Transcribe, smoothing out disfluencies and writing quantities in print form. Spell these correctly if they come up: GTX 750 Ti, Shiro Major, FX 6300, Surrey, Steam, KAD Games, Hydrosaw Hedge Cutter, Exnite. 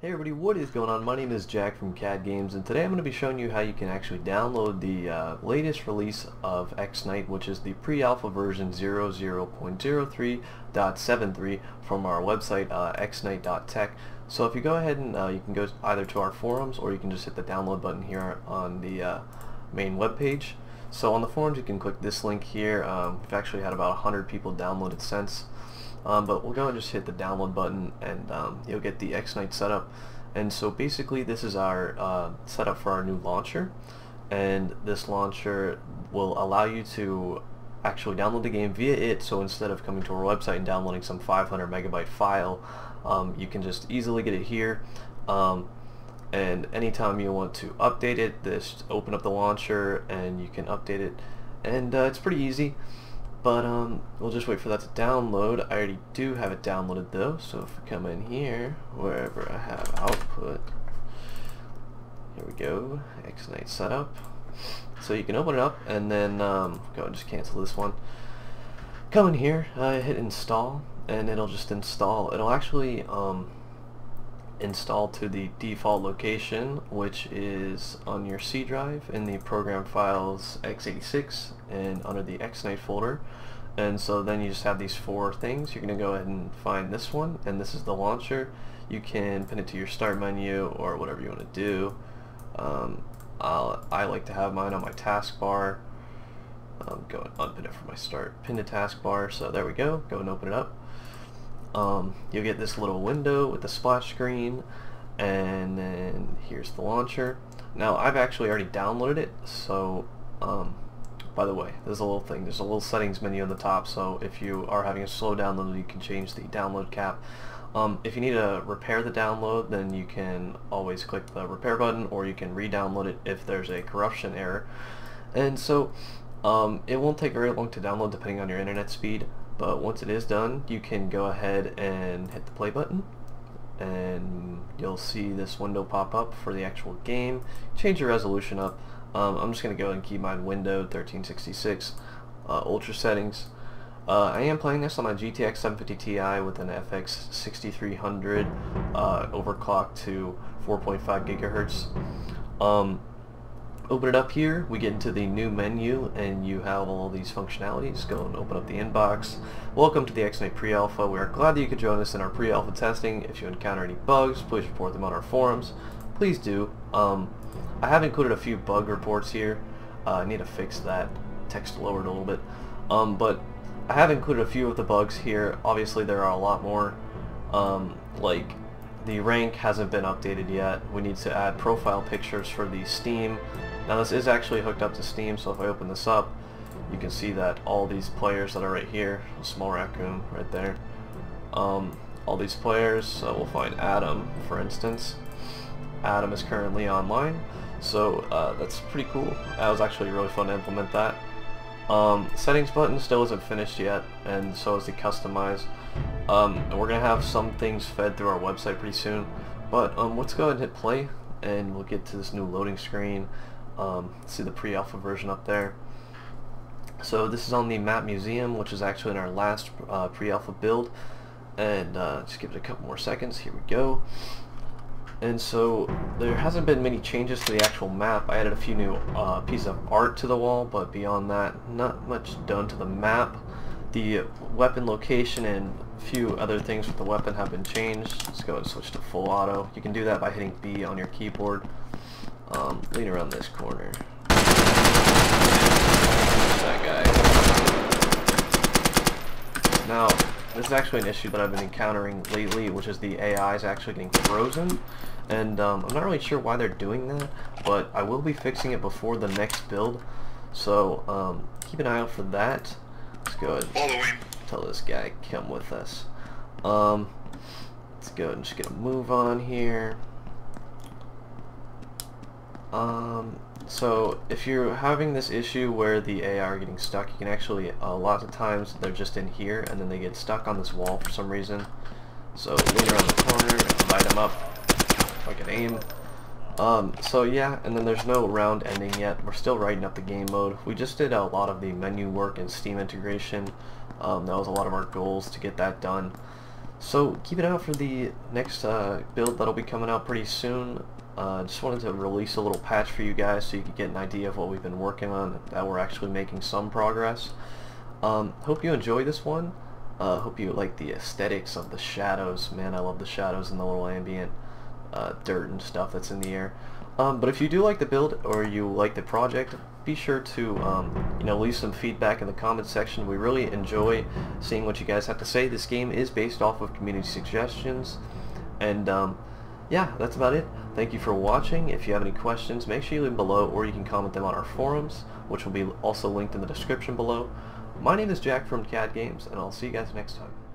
Hey everybody, what is going on? My name is Jack from KAD Games, and today I'm going to be showing you how you can actually download the latest release of Exnite, which is the pre-alpha version 00.03.73 from our website, exnite.tech. So if you go ahead and you can go either to our forums, or you can just hit the download button here on the main web page. So on the forums you can click this link here. We've actually had about 100 people download it since. But we'll go and just hit the download button, and you'll get the Exnite setup. And so basically this is our setup for our new launcher, and this launcher will allow you to actually download the game via it. So instead of coming to our website and downloading some 500 megabyte file, you can just easily get it here, and anytime you want to update it, just open up the launcher and you can update it, and it's pretty easy. But we'll just wait for that to download. I already do have it downloaded though, so if we come in here, wherever I have output, here we go, Exnite setup. So you can open it up, and then go and just cancel this one. Come in here, hit install, and it'll just install. It'll actually install to the default location, which is on your C drive in the program files x86 and under the Exnite folder. And so then you just have these four things. You're going to go ahead and find this one, and this is the launcher. You can pin it to your start menu or whatever you want to do. I like to have mine on my taskbar. Go and unpin it from my start, pin to taskbar. So there we go. Go and open it up. You'll get this little window with the splash screen, and then here's the launcher. Now I've actually already downloaded it, so by the way, there's a little settings menu on the top, so if you are having a slow download you can change the download cap. If you need to repair the download, then you can always click the repair button, or you can re-download it if there's a corruption error. And so it won't take very long to download depending on your internet speed. But once it is done, you can go ahead and hit the play button, and you'll see this window pop up for the actual game. Change your resolution up. I'm just going to go and keep mine windowed 1366, ultra settings. I am playing this on my GTX 750 Ti with an FX 6300 overclocked to 4.5 gigahertz. Open it up here, we get into the new menu, and you have all these functionalities. Go and open up the inbox. Welcome to the Exnite pre-alpha. We are glad that you could join us in our pre-alpha testing. If you encounter any bugs, please report them on our forums. Please do. I have included a few bug reports here. I need to fix that text lowered a little bit. But I have included a few of the bugs here. Obviously there are a lot more, like the rank hasn't been updated yet. We need to add profile pictures for the Steam. Now this is actually hooked up to Steam, so if I open this up, you can see that all these players that are right here, a small raccoon right there, all these players, so we'll find Adam, for instance. Adam is currently online, so that's pretty cool. That was actually really fun to implement that. Settings button still isn't finished yet, and so is the customize. And we're going to have some things fed through our website pretty soon, but let's go ahead and hit play, and we'll get to this new loading screen. See the pre-alpha version up there. So this is on the Map Museum, which is actually in our last pre-alpha build, and just give it a couple more seconds. Here we go. And so there hasn't been many changes to the actual map. I added a few new pieces of art to the wall, but beyond that, not much done to the map. The weapon location and a few other things with the weapon have been changed. Let's go and switch to full auto. You can do that by hitting B on your keyboard. Lean around this corner. That guy. Now, this is actually an issue that I've been encountering lately, which is the AI is actually getting frozen, and I'm not really sure why they're doing that, but I will be fixing it before the next build, so keep an eye out for that. Let's go ahead and tell this guy, come with us. Let's go ahead and just get a move on here. So if you're having this issue where the AI are getting stuck, you can actually, a lot of times they're just in here and then they get stuck on this wall for some reason. So lean around the corner, light them up, if I can aim. So yeah, and then there's no round ending yet. We're still writing up the game mode. We just did a lot of the menu work and Steam integration. That was a lot of our goals to get that done. So keep it out for the next build that'll be coming out pretty soon. Just wanted to release a little patch for you guys so you could get an idea of what we've been working on, that we're actually making some progress. Hope you enjoy this one. Hope you like the aesthetics of the shadows. Man, I love the shadows and the little ambient dirt and stuff that's in the air. But if you do like the build or you like the project, be sure to you know, leave some feedback in the comments section. We really enjoy seeing what you guys have to say. This game is based off of community suggestions, and yeah, that's about it. Thank you for watching. If you have any questions, make sure you leave them below, or you can comment them on our forums, which will be also linked in the description below. My name is Jack from KAD Games, and I'll see you guys next time.